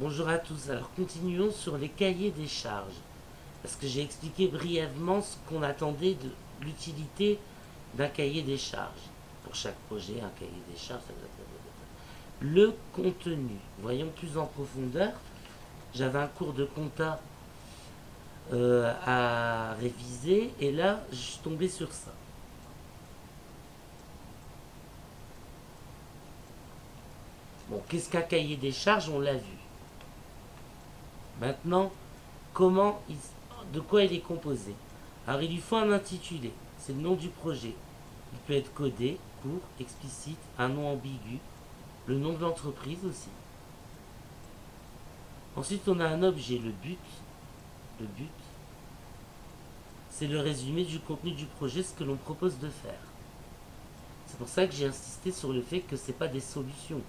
Bonjour à tous, alors continuons sur les cahiers des charges, parce que j'ai expliqué brièvement ce qu'on attendait de l'utilité d'un cahier des charges. Pour chaque projet, un cahier des charges, le contenu. Voyons plus en profondeur. J'avais un cours de compta à réviser, et là, je suis tombé sur ça. Bon, qu'est-ce qu'un cahier des charges? On l'a vu. Maintenant, comment de quoi il est composé? Alors, il lui faut un intitulé, c'est le nom du projet. Il peut être codé, court, explicite, un nom ambigu, le nom de l'entreprise aussi. Ensuite, on a un objet, le but. Le but, c'est le résumé du contenu du projet, ce que l'on propose de faire. C'est pour ça que j'ai insisté sur le fait que ce n'est pas des solutions.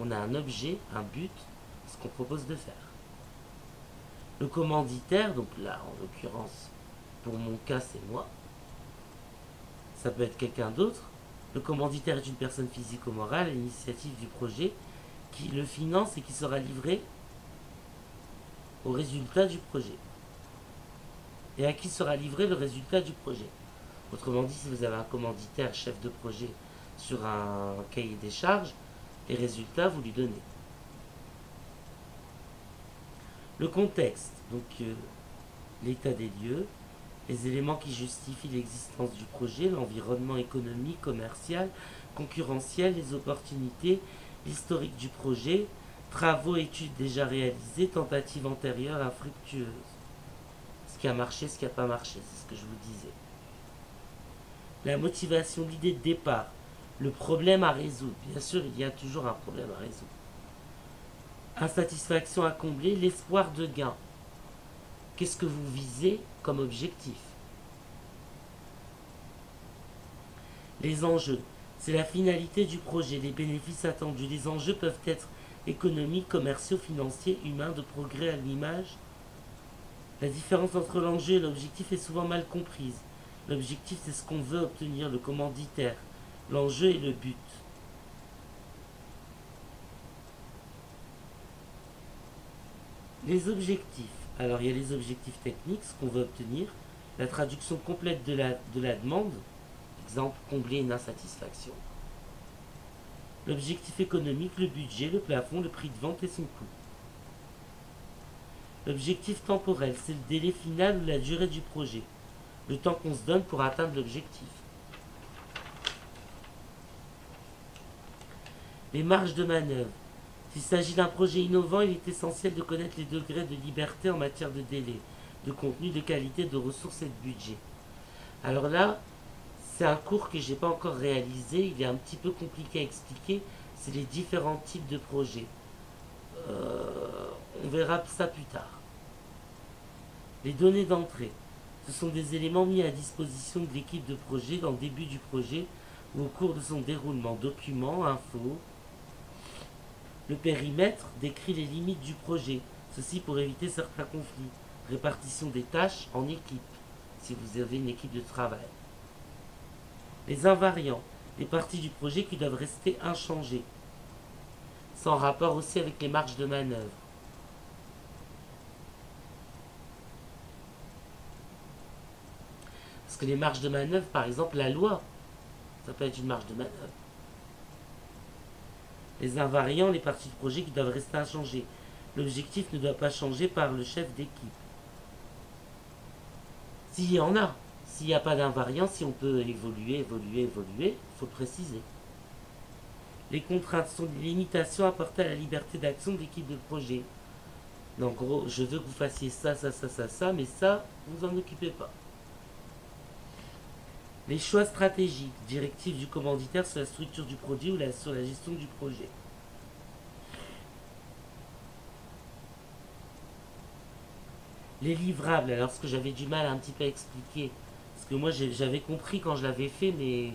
On a un objet, un but, ce qu'on propose de faire. Le commanditaire, donc là, en l'occurrence, pour mon cas, c'est moi. Ça peut être quelqu'un d'autre. Le commanditaire est une personne physique ou morale à l'initiative du projet qui le finance et qui sera livré au résultat du projet. Et à qui sera livré le résultat du projet. Autrement dit, si vous avez un commanditaire, chef de projet sur un cahier des charges, les résultats, vous lui donnez. Le contexte, donc l'état des lieux, les éléments qui justifient l'existence du projet, l'environnement économique, commercial, concurrentiel, les opportunités, l'historique du projet, travaux, études déjà réalisées, tentatives antérieures infructueuses. Ce qui a marché, ce qui n'a pas marché, c'est ce que je vous disais. La motivation, l'idée de départ, le problème à résoudre. Bien sûr, il y a toujours un problème à résoudre. Insatisfaction à combler, l'espoir de gain. Qu'est-ce que vous visez comme objectif? Les enjeux, c'est la finalité du projet, les bénéfices attendus. Les enjeux peuvent être économiques, commerciaux, financiers, humains, de progrès à l'image. La différence entre l'enjeu et l'objectif est souvent mal comprise. L'objectif, c'est ce qu'on veut obtenir, le commanditaire. L'enjeu est le but. Les objectifs. Alors, il y a les objectifs techniques, ce qu'on veut obtenir, la traduction complète de la demande, exemple, combler une insatisfaction. L'objectif économique, le budget, le plafond, le prix de vente et son coût. L'objectif temporel, c'est le délai final ou la durée du projet, le temps qu'on se donne pour atteindre l'objectif. Les marges de manœuvre. S'il s'agit d'un projet innovant, il est essentiel de connaître les degrés de liberté en matière de délai, de contenu, de qualité, de ressources et de budget. Alors là, c'est un cours que je n'ai pas encore réalisé, il est un petit peu compliqué à expliquer, c'est les différents types de projets. On verra ça plus tard. Les données d'entrée. Ce sont des éléments mis à disposition de l'équipe de projet dans le début du projet ou au cours de son déroulement. Documents, infos. Le périmètre décrit les limites du projet, ceci pour éviter certains conflits. Répartition des tâches en équipe, si vous avez une équipe de travail. Les invariants, les parties du projet qui doivent rester inchangées, sans rapport aussi avec les marges de manœuvre. Parce que les marges de manœuvre, par exemple, la loi, ça peut être une marge de manœuvre. Les invariants, les parties du projet qui doivent rester inchangées. L'objectif ne doit pas changer par le chef d'équipe. S'il y en a, s'il n'y a pas d'invariant, si on peut évoluer, il faut le préciser. Les contraintes sont des limitations apportées à la liberté d'action de l'équipe de projet. Donc, en gros, je veux que vous fassiez ça, mais ça, vous en occupez pas. Les choix stratégiques, directives du commanditaire sur la structure du produit ou sur la gestion du projet. Les livrables, alors ce que j'avais du mal un petit peu à expliquer, parce que moi j'avais compris quand je l'avais fait, mais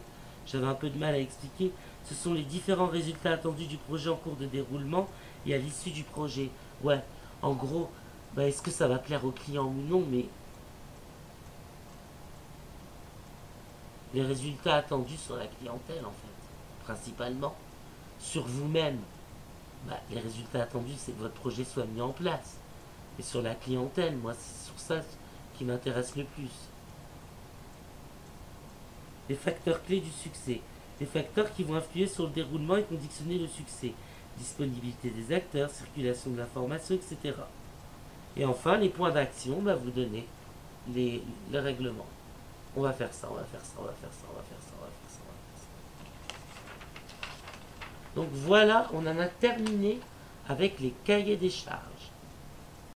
j'avais un peu de mal à expliquer, ce sont les différents résultats attendus du projet en cours de déroulement et à l'issue du projet. Ouais, en gros, bah, est-ce que ça va plaire au client ou non, mais... les résultats attendus sur la clientèle, en fait, principalement, sur vous-même. les résultats attendus, c'est que votre projet soit mis en place. Et sur la clientèle, moi, c'est sur ça qui m'intéresse le plus. Les facteurs clés du succès. Les facteurs qui vont influer sur le déroulement et conditionner le succès. Disponibilité des acteurs, circulation de l'information, etc. Et enfin, les points d'action, bah, vous donnez le règlement. On va faire ça, on va faire ça, on va faire ça, on va faire ça, on va faire ça, on va faire ça. Donc voilà, on en a terminé avec les cahiers des charges.